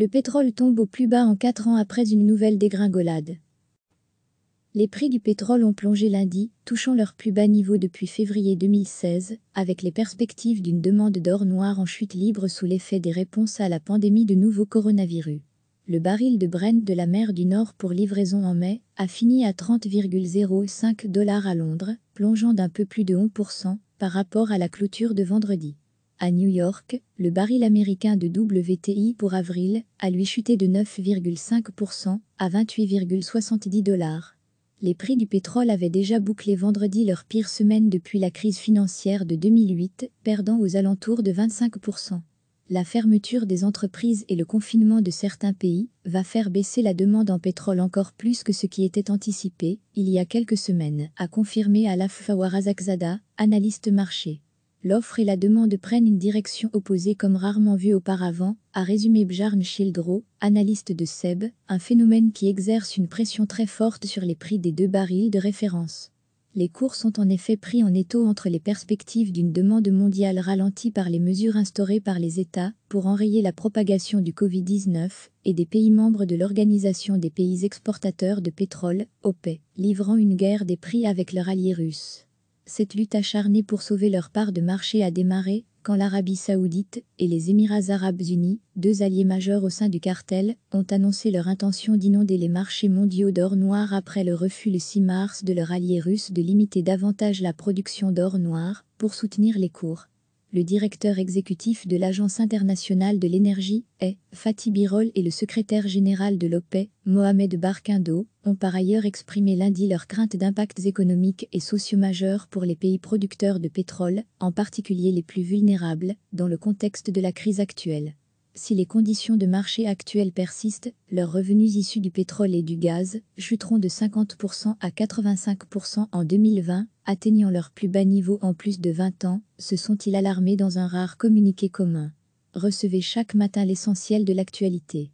Le pétrole tombe au plus bas en 4 ans après une nouvelle dégringolade. Les prix du pétrole ont plongé lundi, touchant leur plus bas niveau depuis février 2016, avec les perspectives d'une demande d'or noir en chute libre sous l'effet des réponses à la pandémie de nouveau coronavirus. Le baril de Brent de la mer du Nord pour livraison en mai a fini à 30,05 $ à Londres, plongeant d'un peu plus de 11% par rapport à la clôture de vendredi. À New York, le baril américain de WTI pour avril a lui chuté de 9,5% à 28,70 $. Les prix du pétrole avaient déjà bouclé vendredi leur pire semaine depuis la crise financière de 2008, perdant aux alentours de 25%. La fermeture des entreprises et le confinement de certains pays va faire baisser la demande en pétrole encore plus que ce qui était anticipé il y a quelques semaines, a confirmé Fawad Razaqzada, analyste marché. L'offre et la demande prennent une direction opposée comme rarement vue auparavant, a résumé Bjarne Schieldrop, analyste de SEB, un phénomène qui exerce une pression très forte sur les prix des deux barils de référence. Les cours sont en effet pris en étau entre les perspectives d'une demande mondiale ralentie par les mesures instaurées par les États pour enrayer la propagation du Covid-19 et des pays membres de l'Organisation des pays exportateurs de pétrole, OPEP, livrant une guerre des prix avec leurs alliés russes. Cette lutte acharnée pour sauver leur part de marché a démarré quand l'Arabie saoudite et les Emirats arabes unis, deux alliés majeurs au sein du cartel, ont annoncé leur intention d'inonder les marchés mondiaux d'or noir après le refus le 6 mars de leur allié russe de limiter davantage la production d'or noir pour soutenir les cours. Le directeur exécutif de l'Agence internationale de l'énergie, Fatih Birol, et le secrétaire général de l'OPEP, Mohammed Barkindo, ont par ailleurs exprimé lundi leurs craintes d'impacts économiques et sociaux majeurs pour les pays producteurs de pétrole, en particulier les plus vulnérables, dans le contexte de la crise actuelle. Si les conditions de marché actuelles persistent, leurs revenus issus du pétrole et du gaz chuteront de 50% à 85% en 2020, atteignant leur plus bas niveau en plus de 20 ans, se sont-ils alarmés dans un rare communiqué commun. Recevez chaque matin l'essentiel de l'actualité.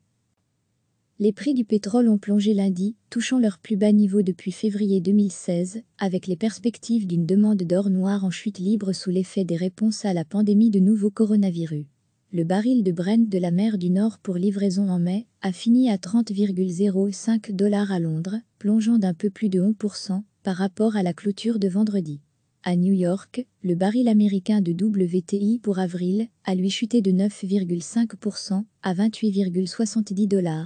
Les prix du pétrole ont plongé lundi, touchant leur plus bas niveau depuis février 2016, avec les perspectives d'une demande d'or noir en chute libre sous l'effet des réponses à la pandémie de nouveau coronavirus. Le baril de Brent de la mer du Nord pour livraison en mai a fini à 30,05 $ à Londres, plongeant d'un peu plus de 11% par rapport à la clôture de vendredi. À New York, le baril américain de WTI pour avril a lui chuté de 9,5% à 28,70 $.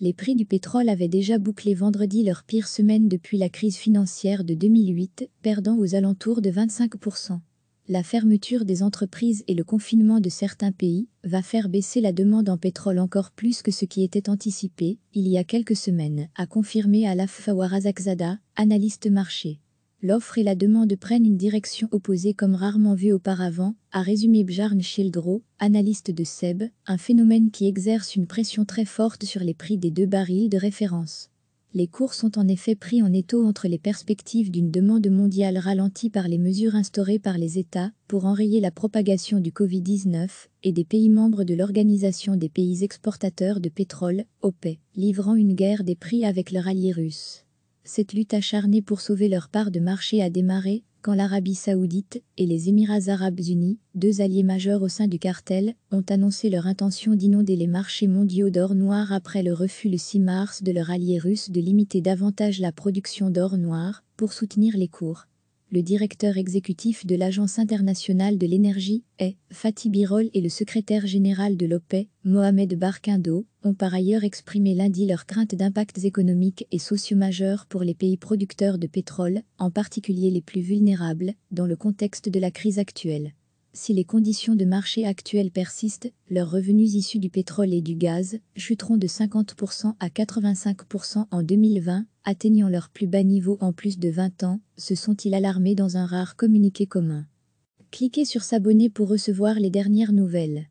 Les prix du pétrole avaient déjà bouclé vendredi leur pire semaine depuis la crise financière de 2008, perdant aux alentours de 25%. La fermeture des entreprises et le confinement de certains pays va faire baisser la demande en pétrole encore plus que ce qui était anticipé il y a quelques semaines, a confirmé Fawad Razaqzada, analyste marché. L'offre et la demande prennent une direction opposée comme rarement vue auparavant, a résumé Bjarne Schieldrop, analyste de SEB, un phénomène qui exerce une pression très forte sur les prix des deux barils de référence. Les cours sont en effet pris en étau entre les perspectives d'une demande mondiale ralentie par les mesures instaurées par les États pour enrayer la propagation du Covid-19 et des pays membres de l'Organisation des pays exportateurs de pétrole, OPEP, livrant une guerre des prix avec leurs alliés russes. Cette lutte acharnée pour sauver leur part de marché a démarré quand l'Arabie saoudite et les Émirats arabes unis, deux alliés majeurs au sein du cartel, ont annoncé leur intention d'inonder les marchés mondiaux d'or noir après le refus le 6 mars de leur allié russe de limiter davantage la production d'or noir pour soutenir les cours. Le directeur exécutif de l'Agence internationale de l'énergie, Fatih Birol, et le secrétaire général de l'OPEP, Mohammed Barkindo, ont par ailleurs exprimé lundi leurs craintes d'impacts économiques et sociaux majeurs pour les pays producteurs de pétrole, en particulier les plus vulnérables, dans le contexte de la crise actuelle. Si les conditions de marché actuelles persistent, leurs revenus issus du pétrole et du gaz chuteront de 50% à 85% en 2020, atteignant leur plus bas niveau en plus de 20 ans, se sont-ils alarmés dans un rare communiqué commun. Cliquez sur s'abonner pour recevoir les dernières nouvelles.